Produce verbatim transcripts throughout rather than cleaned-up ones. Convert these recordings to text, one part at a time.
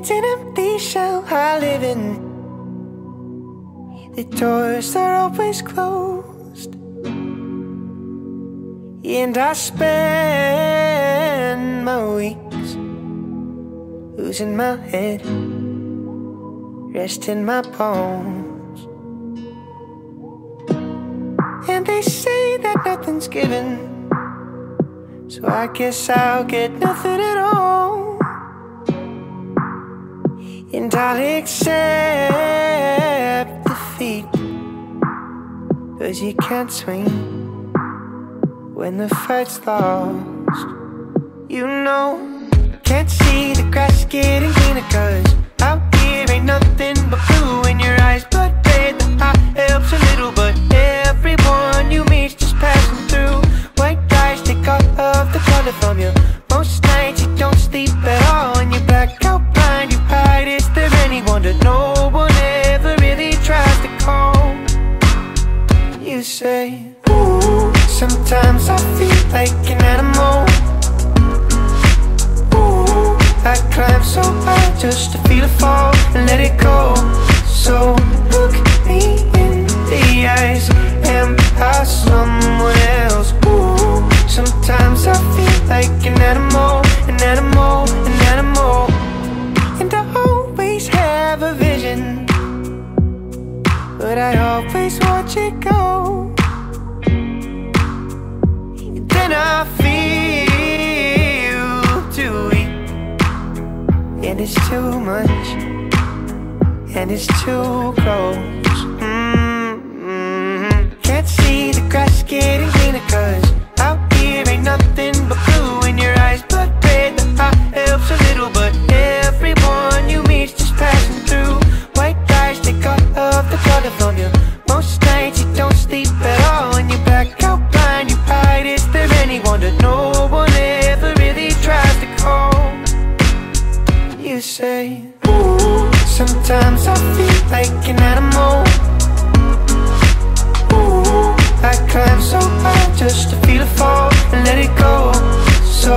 It's an empty shell I live in. The doors are always closed, and I spend my weeks losing my head, resting my bones. And they say that nothing's given, so I guess I'll get nothing at all. And I'll accept defeat, but you can't swing when the fight's lost. You know, can't see the grass getting greener, 'cause out here ain't nothing but blue in your eyes. Blood red, the eye helps a little, but everyone you meet's just passing through. White guys take all of the color from you. Most nights you don't sleep at all, and you black out blind, you hide. Is there any wonder no one ever really tries to call? You say, ooh, sometimes I feel like an animal. Ooh, I climb so high just to feel it fall and let it go. So look me in the eyes, am I someone else? Ooh, sometimes I feel like an animal, an animal, an animal. And I always have a vision, but I always watch it go. And then I feel too weak, and it's too much, and it's too close. Mm-hmm. Can't see the grass getting greener, 'cause out here ain't nothing but blue in your eyes. Blood red, the eye helps a little, but everyone you meet's just passing through. White guys, they cut off the color from you. Most nights you don't sleep at all, and you black out blind, you hide. Is there any wonder no one ever really tries to call? You say, ooh, sometimes I feel like an animal. Ooh, I climb so high just to feel it fall and let it go. So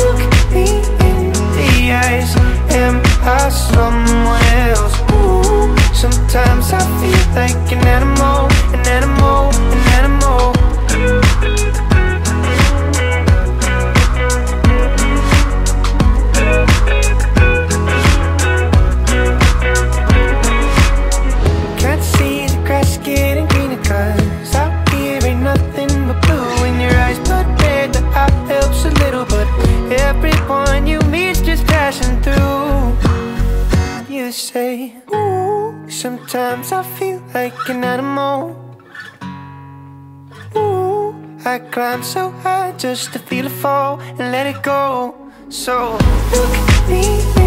look me in the eyes, am I someone else? Ooh, sometimes I feel like an animal, an animal, an animal. Can't see the grass getting greener, 'cause I nothing but blue in your eyes. Blood red, the eye helps a little, but everyone you meet's just passing through. You say, ooh, sometimes I feel like an animal. Ooh, I climb so high just to feel it fall and let it go. So look at me.